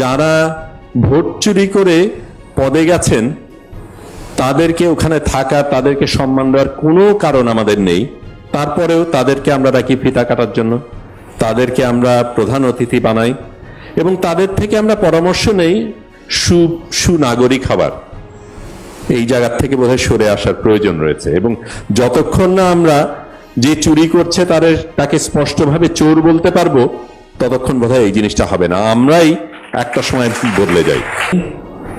যারা ভোট চুরি করে পদে গেছেন তাদেরকে ওখানে থাকা, তাদেরকে সম্মান দেওয়ার কোনো কারণ আমাদের নেই। তারপরেও তাদেরকে আমরা রাখি ফিতা কাটার জন্য, তাদেরকে আমরা প্রধান অতিথি বানাই এবং তাদের থেকে আমরা পরামর্শ নেই সুনাগরিক হবার। এই জায়গার থেকে বোধহয় সরে আসার প্রয়োজন রয়েছে। এবং যতক্ষণ না আমরা যে চুরি করছে তাকে স্পষ্টভাবে চোর বলতে পারবো, ততক্ষণ বোধহয় এই জিনিসটা হবে না। আমরাই একটা সময় বদলে যাই।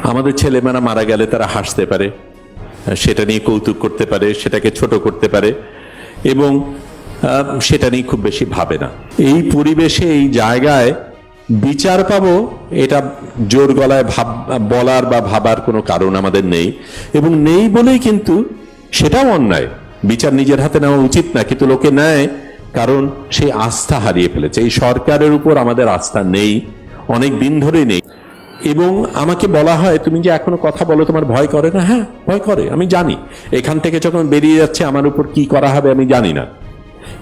আমাদের ছেলেমেয়েরা মারা গেলে তারা হাসতে পারে, সেটা নিয়ে কৌতুক করতে পারে, সেটাকে ছোট করতে পারে এবং সেটা নিয়ে খুব বেশি ভাবে না। এই পরিবেশে, এই জায়গায় বিচার পাবো এটা জোর গলায় বলার বা ভাবার কোনো কারণ আমাদের নেই। এবং নেই বলেই কিন্তু সেটাও অন্যায়। বিচার নিজের হাতে নেওয়া উচিত না, কিন্তু লোকে নেয়, কারণ সেই আস্থা হারিয়ে ফেলেছে। এই সরকারের উপর আমাদের আস্থা নেই, অনেক দিন ধরে নেই। এবং আমাকে বলা হয়, তুমি যে এখনো কথা বলো তোমার ভয় করে না? হ্যাঁ, ভয় করে, আমি জানি। এখান থেকে যখন বেরিয়ে যাচ্ছে আমার উপর কি করা হবে আমি জানি না,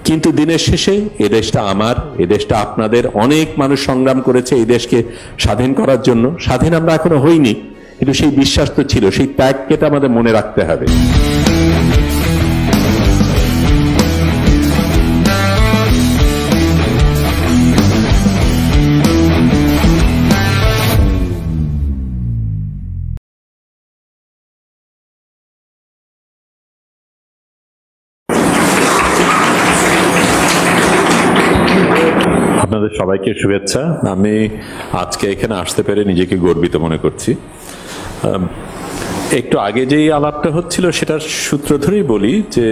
কিন্তু দিনের শেষে এদেশটা আমার, এদেশটা আপনাদের। অনেক মানুষ সংগ্রাম করেছে এই দেশকে স্বাধীন করার জন্য। স্বাধীন আমরা এখনো হইনি, কিন্তু সেই বিশ্বাস তো ছিল, সেই ত্যাগকে তো আমাদের মনে রাখতে হবে। আপনাদের সবাইকে শুভেচ্ছা। আমি আজকে এখানে আসতে পেরে নিজেকে গর্বিত মনে করছি। একটু আগে যেই আলাপটা হচ্ছিল সেটার সূত্র ধরেই বলি যে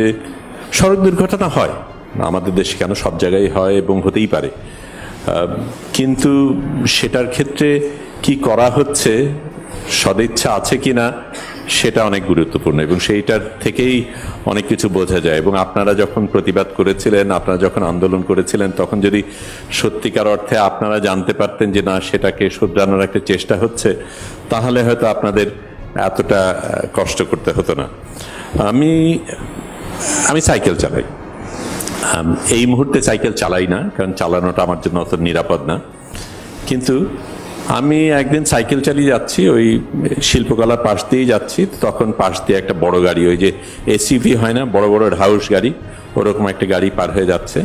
সড়ক দুর্ঘটনা হয় আমাদের দেশে, কেন সব জায়গায় হয় এবং হতেই পারে, কিন্তু সেটার ক্ষেত্রে কি করা হচ্ছে, সদিচ্ছা আছে কি না, সেটা অনেক গুরুত্বপূর্ণ এবং সেইটার থেকেই অনেক কিছু বোঝা যায়। এবং আপনারা যখন প্রতিবাদ করেছিলেন, আপনারা যখন আন্দোলন করেছিলেন, তখন যদি সত্যিকার অর্থে আপনারা জানতে পারতেন যে না, সেটাকে শুধরানোর একটা চেষ্টা হচ্ছে, তাহলে হয়তো আপনাদের এতটা কষ্ট করতে হতো না। আমি সাইকেল চালাই। এই মুহূর্তে সাইকেল চালাই না, কারণ চালানোটা আমার জন্য অত নিরাপদ না। কিন্তু আমি একদিন সাইকেল চালিয়ে যাচ্ছি, ওই শিল্পকলার পাশ দিয়েই যাচ্ছি, তখন পাশ দিয়ে একটা বড় গাড়ি, ওই যে এসইভি হয় না, বড় বড় হাউস গাড়ি, ওরকম একটা গাড়ি পার হয়ে যাচ্ছে।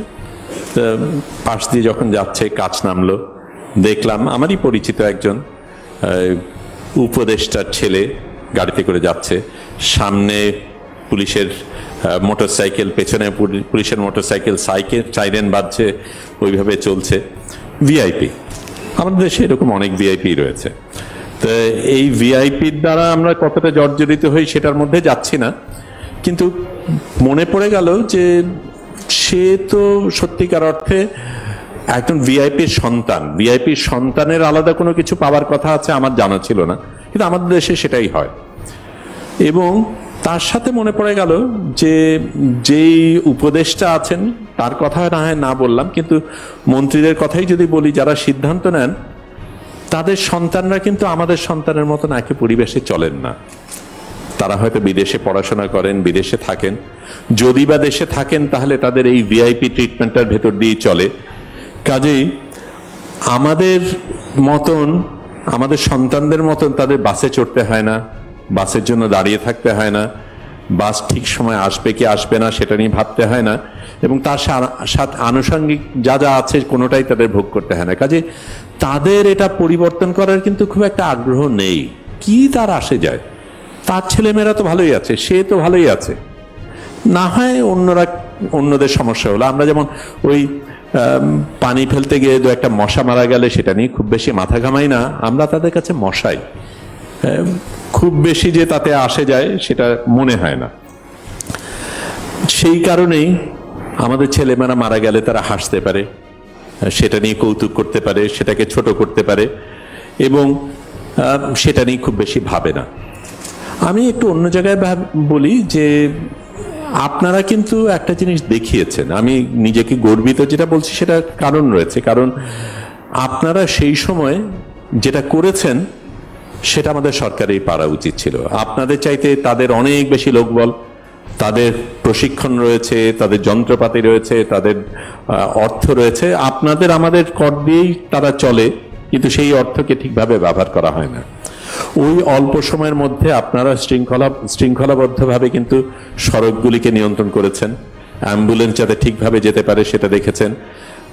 তো পাশ দিয়ে যখন যাচ্ছে কাছ নামলো, দেখলাম আমারই পরিচিত একজন উপদেষ্টার ছেলে গাড়িতে করে যাচ্ছে। সামনে পুলিশের মোটরসাইকেল, পেছনে পুলিশের মোটরসাইকেল, সাইরেন বাজছে, ওইভাবে চলছে। ভিআইপি, আমাদের দেশে এরকম অনেক ভিআইপি রয়েছে। তো এই ভিআইপির দ্বারা আমরা কতটা জর্জরিত হই সেটার মধ্যে যাচ্ছি না, কিন্তু মনে পড়ে গেল যে সে তো সত্যিকার অর্থে একজন ভিআইপির সন্তান। ভিআইপির সন্তানের আলাদা কোনো কিছু পাওয়ার কথা আছে আমার জানা ছিল না, কিন্তু আমাদের দেশে সেটাই হয়। এবং তার সাথে মনে পড়ে গেল যে যেই উপদেষ্টা আছেন তার কথা না হয় না বললাম, কিন্তু মন্ত্রীদের কথাই যদি বলি, যারা সিদ্ধান্ত নেন তাদের সন্তানরা কিন্তু আমাদের সন্তানের মতন একই পরিবেশে চলেন না। তারা হয়তো বিদেশে পড়াশোনা করেন, বিদেশে থাকেন, যদি বা দেশে থাকেন তাহলে তাদের এই ভিআইপি ট্রিটমেন্টটার ভেতর দিয়ে চলে। কাজেই আমাদের মতন, আমাদের সন্তানদের মতন তাদের বাসে চড়তে হয় না, বাসের জন্য দাঁড়িয়ে থাকতে হয় না, বাস ঠিক সময় আসবে কি আসবে না সেটা নিয়ে ভাবতে হয় না, এবং তার সাথে আনুষঙ্গিক যা যা আছে কোনোটাই তাদের ভোগ করতে হয় না। কাজে তাদের এটা পরিবর্তন করার কিন্তু খুব একটা আগ্রহ নেই। কি তার আসে যায়? তার ছেলেমেয়েরা তো ভালোই আছে, সে তো ভালোই আছে, না হয় অন্যদের সমস্যা হলো। আমরা যেমন ওই পানি ফেলতে গিয়ে দু একটা মশা মারা গেলে সেটা নিয়ে খুব বেশি মাথা ঘামাই না, আমরা তাদের কাছে মশাই, খুব বেশি যে তাতে আসে যায় সেটা মনে হয় না। সেই কারণেই আমাদের ছেলেমেয়েরা মারা গেলে তারা হাসতে পারে, সেটা নিয়ে কৌতুক করতে পারে, সেটাকে ছোট করতে পারে এবং সেটা নিয়ে খুব বেশি ভাবে না। আমি একটু অন্য জায়গায় বলি যে আপনারা কিন্তু একটা জিনিস দেখিয়েছেন, আমি নিজেকে গর্বিত যেটা বলছি সেটা কারণ রয়েছে, কারণ আপনারা সেই সময় যেটা করেছেন সেটা আমাদের সরকারেই পারা উচিত ছিল। আপনাদের চাইতে তাদের অনেক বেশি লোকবল, তাদের প্রশিক্ষণ রয়েছে, তাদের যন্ত্রপাতি রয়েছে, তাদের অর্থ রয়েছে। আপনাদের আমাদের কর দিয়েই তারা চলে, কিন্তু সেই অর্থকে ঠিকভাবে ব্যবহার করা হয় না। ওই অল্প সময়ের মধ্যে আপনারা শৃঙ্খলাবদ্ধভাবে কিন্তু সড়কগুলিকে নিয়ন্ত্রণ করেছেন, অ্যাম্বুলেন্স যাতে ঠিকভাবে যেতে পারে সেটা দেখেছেন,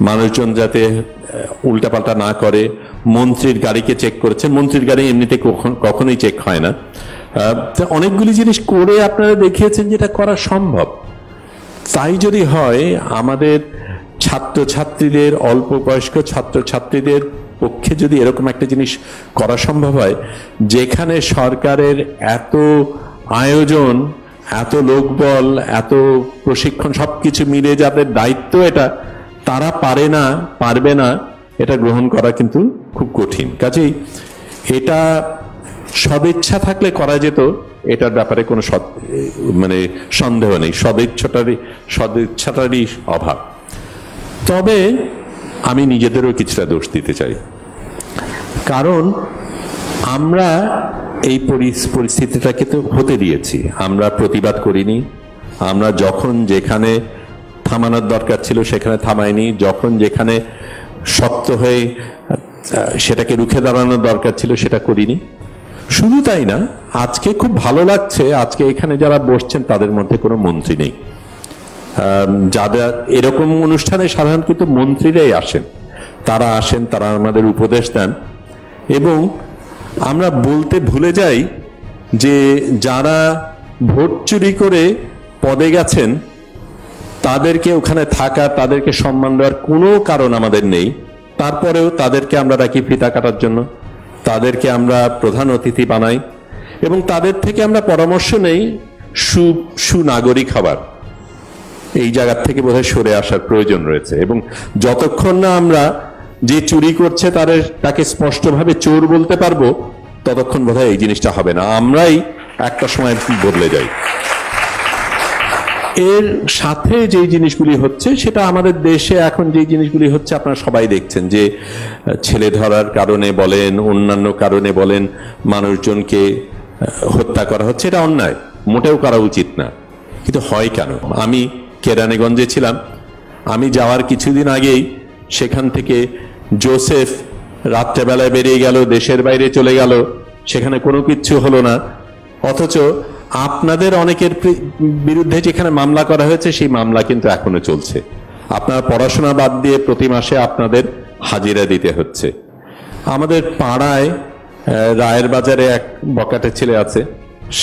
মানুষজন যাতে উল্টাপাল্টা না করে, মন্ত্রীর গাড়িকে চেক করেছেন, মন্ত্রীর গাড়ি এমনিতে কখনোই চেক হয় না। অনেকগুলি জিনিস করে আপনারা দেখিয়েছেন যেটা করা সম্ভব। তাই যদি হয় আমাদের ছাত্রছাত্রীদের, অল্প বয়স্ক ছাত্রছাত্রীদের পক্ষে যদি এরকম একটা জিনিস করা সম্ভব হয়, যেখানে সরকারের এত আয়োজন, এত লোকবল, এত প্রশিক্ষণ সবকিছু মিলে যাদের দায়িত্ব এটা, তারা পারে না, পারবে না, এটা গ্রহণ করা কিন্তু খুব কঠিন। কাজেই এটা সদিচ্ছা থাকলে করা যেত, এটার ব্যাপারে কোনো মানে সন্দেহ নেই, সদিচ্ছাটারই অভাব। তবে আমি নিজেদেরও কিছুটা দোষ দিতে চাই, কারণ আমরা এই পরিস্থিতিটাকে তো হতে দিয়েছি, আমরা প্রতিবাদ করিনি, আমরা যখন যেখানে থামানোর দরকার ছিল সেখানে থামাইনি, যখন যেখানে শক্ত হয়ে সেটাকে রুখে দাঁড়ানোর দরকার ছিল সেটা করিনি। শুধু তাই না, আজকে খুব ভালো লাগছে, আজকে এখানে যারা বসছেন তাদের মধ্যে কোনো মন্ত্রী নেই। যাদের এরকম অনুষ্ঠানে সাধারণত কিন্তু মন্ত্রীরাই আসেন, তারা আমাদের উপদেশ দেন, এবং আমরা বলতে ভুলে যাই যে যারা ভোট চুরি করে পদে গেছেন তাদেরকে ওখানে থাকা, তাদেরকে সম্মান দেওয়ার কোনো কারণ আমাদের নেই। তারপরেও তাদেরকে আমরা রাখি ফিতা কাটার জন্য, তাদেরকে আমরা প্রধান অতিথি বানাই, এবং তাদের থেকে আমরা পরামর্শ নেই সুনাগরিক হবার। এই জায়গার থেকে বোধহয় সরে আসার প্রয়োজন রয়েছে, এবং যতক্ষণ না আমরা যে চুরি করছে তাকে স্পষ্টভাবে চোর বলতে পারবো, ততক্ষণ বোধহয় এই জিনিসটা হবে না, আমরাই একটা সময় বদলে যাই। এর সাথে যে জিনিসগুলি হচ্ছে, সেটা আমাদের দেশে এখন যে জিনিসগুলি হচ্ছে আপনারা সবাই দেখছেন, যে ছেলে ধরার কারণে বলেন, অন্যান্য কারণে বলেন, মানুষজনকে হত্যা করা হচ্ছে, এটা অন্যায়, মোটেও করা উচিত না, কিন্তু হয় কেন? আমি কেরানীগঞ্জে ছিলাম, আমি যাওয়ার কিছুদিন আগেই সেখান থেকে জোসেফ রাত্রেবেলায় বেরিয়ে গেল, দেশের বাইরে চলে গেল, সেখানে কোনো কিছু হলো না, অথচ আপনাদের অনেকের বিরুদ্ধে যেখানে মামলা করা হয়েছে সেই মামলা কিন্তু এখনো চলছে। আপনার পড়াশোনা বাদ দিয়ে প্রতি মাসে আপনাদের হাজিরা দিতে হচ্ছে। আমাদের পাড়ায় রায়ের বাজারে এক বকাটে ছেলে আছে,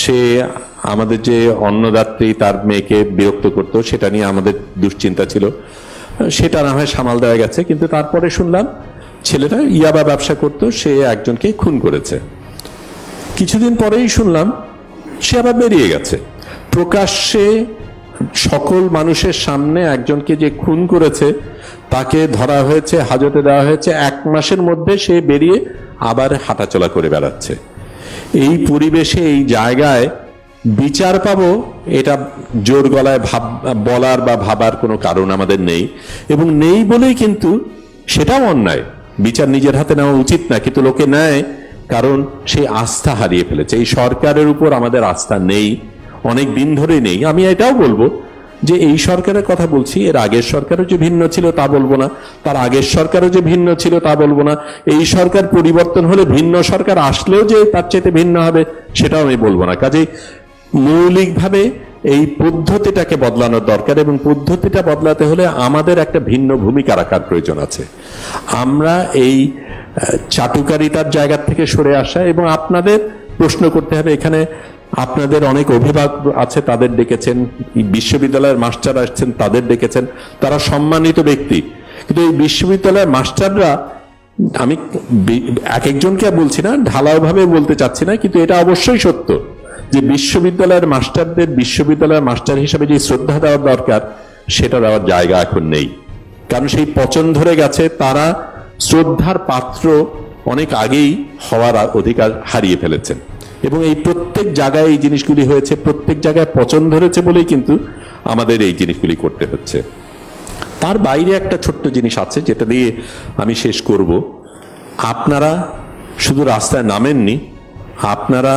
সে আমাদের যে অন্নদাত্রী তার মেয়েকে বিরক্ত করতো, সেটা নিয়ে আমাদের দুশ্চিন্তা ছিল, সেটা না হয় সামাল দেওয়া গেছে, কিন্তু তারপরে শুনলাম ছেলেটা ইয়াবা ব্যবসা করতো, সে একজনকে খুন করেছে। কিছুদিন পরেই শুনলাম সে আবার বেরিয়ে গেছে, প্রকাশ্যে সকল মানুষের সামনে একজনকে যে খুন করেছে তাকে ধরা হয়েছে, হাজতে দেওয়া হয়েছে, 1 মাসের মধ্যে সে বেরিয়ে আবার হাঁটাচলা করে বেড়াচ্ছে। এই পরিবেশে, এই জায়গায় বিচার পাবো এটা জোর গলায় বলার বা ভাবার কোনো কারণ আমাদের নেই, এবং নেই বলেই কিন্তু সেটাও অন্যায়। বিচার নিজের হাতে নেওয়া উচিত না, কিন্তু লোকে নেয়, কারণ সেই আস্থা হারিয়ে ফেলেছে। এই সরকারের উপর আমাদের আস্থা নেই, অনেক দিন ধরে নেই। আমি এটাও বলবো যে এই সরকারের কথা বলছি, এর আগের সরকারও যে ভিন্ন ছিল তা বলবো না, তার আগের সরকারও যে ভিন্ন ছিল তা বলবো না, এই সরকার পরিবর্তন হলে ভিন্ন সরকার আসলেও যে তার চাইতে ভিন্ন হবে সেটাও আমি বলবো না। কাজেই মৌলিকভাবে এই পদ্ধতিটাকে বদলানোর দরকার, এবং পদ্ধতিটা বদলাতে হলে আমাদের একটা ভিন্ন ভূমিকা রাখার প্রয়োজন আছে। আমরা এই চাটুকারিতার জায়গা থেকে সরে আসা, এবং আপনাদের প্রশ্ন করতে হবে। এখানে আপনাদের অনেক অভিভাবক আছে, তাদের ডেকেছেন, বিশ্ববিদ্যালয়ের মাস্টার আসছেন, তাদের ডেকেছেন, তারা সম্মানিত ব্যক্তি, কিন্তু এই বিশ্ববিদ্যালয়ের মাস্টাররা, আমি এক একজনকে বলছি না, ঢালাওভাবে বলতে চাচ্ছি না, কিন্তু এটা অবশ্যই সত্য যে বিশ্ববিদ্যালয়ের মাস্টারদের বিশ্ববিদ্যালয়ের মাস্টার হিসাবে যে শ্রদ্ধা দেওয়ার দরকার সেটা দেওয়ার জায়গা এখন নেই, কারণ সেই পচন ধরে গেছে, তারা শ্রদ্ধার পাত্র অনেক আগেই হওয়ার অধিকার হারিয়ে ফেলেছেন। এবং এই প্রত্যেক জায়গায় এই জিনিসগুলি হয়েছে, প্রত্যেক জায়গায় পচন ধরেছে বলেই কিন্তু আমাদের এই জিনিসগুলি করতে হচ্ছে। তার বাইরে একটা ছোট্ট জিনিস আছে যেটা দিয়ে আমি শেষ করব। আপনারা শুধু রাস্তায় নামেননি, আপনারা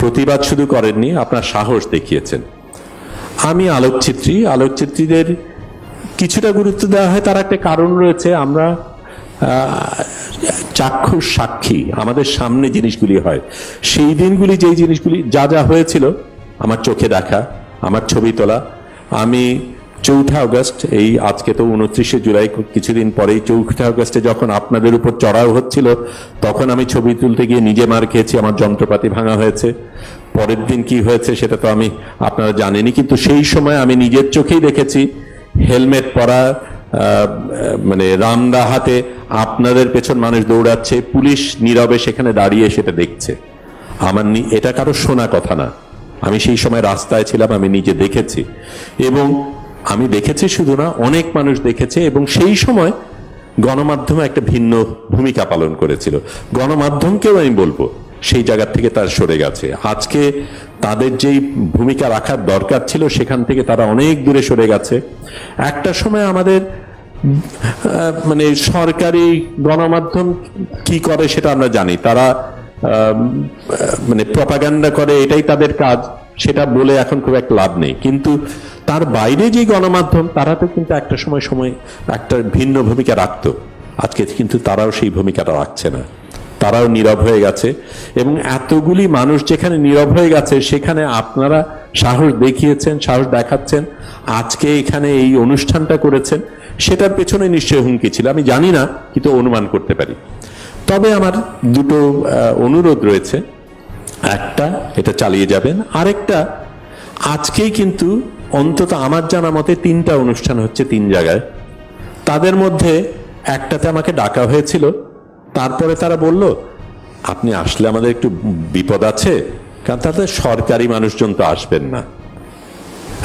প্রতিবাদ শুধু করেননি, আপনার সাহস দেখিয়েছেন। আমি আলোকচিত্রীদের কিছুটা গুরুত্ব দেওয়া হয়, তার একটা কারণ রয়েছে। আমরা চাক্ষুষ সাক্ষী আমাদের সামনে জিনিসগুলি হয়। সেই দিনগুলি যেই জিনিসগুলি যা যা হয়েছিল, আমার চোখে দেখা, আমার ছবি তোলা। আমি 4 আগস্ট, এই আজকে তো 29শে জুলাই, কিছুদিন পরেই 4 আগস্টে যখন আপনাদের উপর চড়াও হচ্ছিল, তখন আমি ছবি তুলতে গিয়ে নিজে মার খেয়েছি, আমার যন্ত্রপাতি ভাঙা হয়েছে। পরের দিন কি হয়েছে সেটা তো আমি আপনারা জানেনি, কিন্তু সেই সময় আমি নিজের চোখেই দেখেছি হেলমেট পরা, মানে রামদা হাতে আপনাদের পেছন মানুষ দৌড়াচ্ছে, পুলিশ নীরবে সেখানে দাঁড়িয়ে সেটা দেখছে। আমার এটা কারো শোনা কথা না, আমি সেই সময় রাস্তায় ছিলাম, আমি নিজে দেখেছি। এবং আমি দেখেছি শুধু না, অনেক মানুষ দেখেছে। এবং সেই সময় গণমাধ্যমে একটা ভিন্ন ভূমিকা পালন করেছিল। গণমাধ্যমকেও আমি বলবো সেই জায়গা থেকে তার সরে গেছে। আজকে তাদের যেই ভূমিকা রাখার দরকার ছিল সেখান থেকে তারা অনেক দূরে সরে গেছে। একটা সময় আমাদের মানে সরকারি গণমাধ্যম কি করে সেটা আমরা জানি, তারা মানে প্রপাগান্ডা করে, এটাই তাদের কাজ, সেটা বলে এখন খুব একটা লাভ নেই। কিন্তু তার বাইরে যে গণমাধ্যম, তারা তো কিন্তু একটা সময় একটা ভিন্ন ভূমিকা রাখতো। আজকে কিন্তু তারাও সেই ভূমিকাটা রাখছে না, তারাও নীরব হয়ে গেছে। এবং এতগুলি মানুষ যেখানে নীরব হয়ে গেছে, সেখানে আপনারা সাহস দেখিয়েছেন, সাহস দেখাচ্ছেন, আজকে এখানে এই অনুষ্ঠানটা করেছেন, সেটার পেছনে নিশ্চয়ই হুমকি ছিল, আমি জানি না, কিন্তু অনুমান করতে পারি। তবে আমার দুটো অনুরোধ রয়েছে। একটা, এটা চালিয়ে যাবেন। আরেকটা, আজকেই কিন্তু অন্তত আমার জানা মতে 3টা অনুষ্ঠান হচ্ছে 3 জায়গায়। তাদের মধ্যে একটাতে আমাকে ডাকা হয়েছিল, তারপরে তারা বলল আপনি আসলে আমাদের একটু বিপদ আছে, কারণ তাতে সরকারি মানুষজন তো আসবেন না।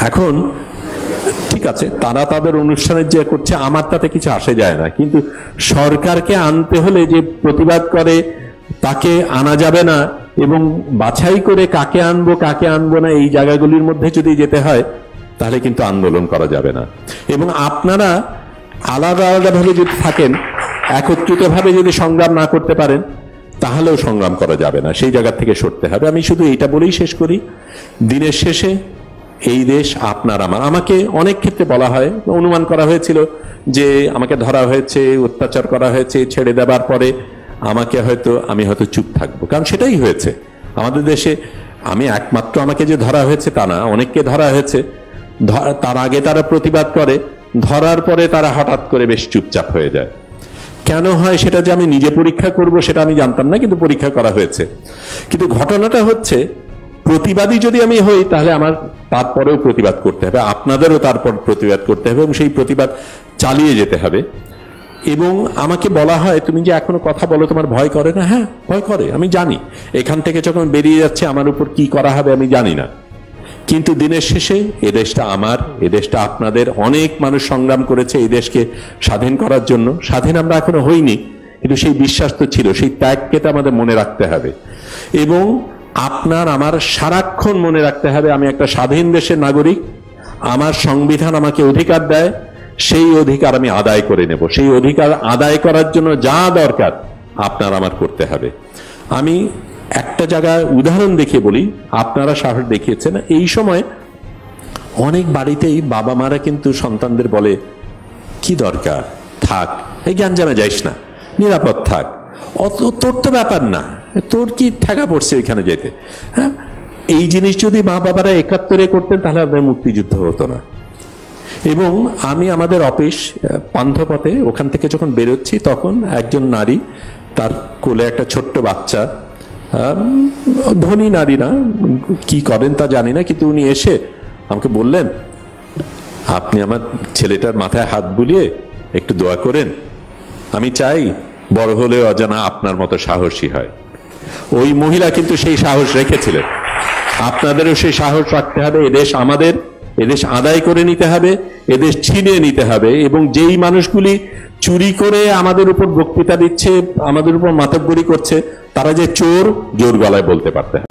এখন ঠিক আছে, তারা তাদের অনুষ্ঠানের যে করছে, আমার তাতে কিছু আসে যায় না, কিন্তু সরকারকে আনতে হলে যে প্রতিবাদ করে তাকে আনা যাবে না, এবং বাছাই করে কাকে আনবো কাকে আনবো না এই জায়গাগুলির মধ্যে যদি যেতে হয়, তাহলে কিন্তু আন্দোলন করা যাবে না। এবং আপনারা আলাদা আলাদাভাবে যদি থাকেন, একত্রিতভাবে যদি সংগ্রাম না করতে পারেন, তাহলেও সংগ্রাম করা যাবে না, সেই জায়গা থেকে সরতে হবে। আমি শুধু এইটা বলেই শেষ করি, দিনের শেষে এই দেশ আপনার আমার। আমাকে অনেক ক্ষেত্রে বলা হয়, অনুমান করা হয়েছিল যে আমাকে ধরা হয়েছে, অত্যাচার করা হয়েছে, ছেড়ে দেওয়ার পরে আমাকে হয়তো, আমি হয়তো চুপ থাকবো, কারণ সেটাই হয়েছে আমাদের দেশে। আমি একমাত্র আমাকে যে ধরা হয়েছে তা না, অনেককে ধরা হয়েছে। তার আগে তারা প্রতিবাদ করে, ধরার পরে তারা হঠাৎ করে বেশ চুপচাপ হয়ে যায়। কেন হয় সেটা যে আমি নিজে পরীক্ষা করব সেটা আমি জানতাম না, কিন্তু পরীক্ষা করা হয়েছে। কিন্তু ঘটনাটা হচ্ছে, প্রতিবাদী যদি আমি হই তাহলে আমার তারপরেও প্রতিবাদ করতে হবে, আপনাদেরও তারপর প্রতিবাদ করতে হবে, এবং সেই প্রতিবাদ চালিয়ে যেতে হবে। এবং আমাকে বলা হয় তুমি যে এখনো কথা বলো, তোমার ভয় করে না? হ্যাঁ, ভয় করে, আমি জানি। এখান থেকে যখন বেরিয়ে যাচ্ছে আমার উপর কি করা হবে আমি জানি না, কিন্তু দিনের শেষে এদেশটা আমার, এদেশটা আপনাদের। অনেক মানুষ সংগ্রাম করেছে এই দেশকে স্বাধীন করার জন্য, স্বাধীন আমরা এখনো হইনি, কিন্তু সেই বিশ্বাস তো ছিল, সেই ত্যাগকে তো আমাদের মনে রাখতে হবে। এবং আপনার আমার সারাক্ষণ মনে রাখতে হবে আমি একটা স্বাধীন দেশের নাগরিক, আমার সংবিধান আমাকে অধিকার দেয়, সেই অধিকার আমি আদায় করে নেব। সেই অধিকার আদায় করার জন্য যা দরকার আপনার আমার করতে হবে। আমি একটা জায়গায় উদাহরণ দেখিয়ে বলি, আপনারা সাহস দেখিয়েছেন। এই সময় অনেক বাড়িতেই বাবা মারা কিন্তু সন্তানদের বলে কি দরকার, থাক, এই জ্ঞানজানা যাইস না, নিরাপদ থাক, অত তোর তো ব্যাপার না, তোর কি ঠেকা পড়ছে ওইখানে যেতে। হ্যাঁ, এই জিনিস যদি মা বাবারা 71 করতেন তাহলে আপনার মুক্তিযুদ্ধ হতো না। এবং আমি আমাদের অফিস পান্থপথে, ওখান থেকে যখন বেরোচ্ছি, তখন একজন নারী, তার কোলে একটা ছোট্ট বাচ্চা, ধনী নারী না কি করেন তা জানি না, কিন্তু উনি এসে আমাকে বললেন আপনি আমার ছেলেটার মাথায় হাত বুলিয়ে একটু দোয়া করেন, আমি চাই বড় হলেও অজানা আপনার মতো সাহসী হয়। ওই মহিলা কিন্তু সেই সাহস রেখেছিলেন, আপনাদেরও সেই সাহস রাখতে হবে। এদেশ আমাদের, এদেশ আদায় করে নিতে হবে, এদেশ ছিনিয়ে নিতে হবে। এবং যেই মানুষগুলি চুরি করে আমাদের উপর বক্তৃতা দিচ্ছে, আমাদের উপর মাতব্বরি করছে, তারা যে চোর, জোর গলায় বলতে পারতে হবে।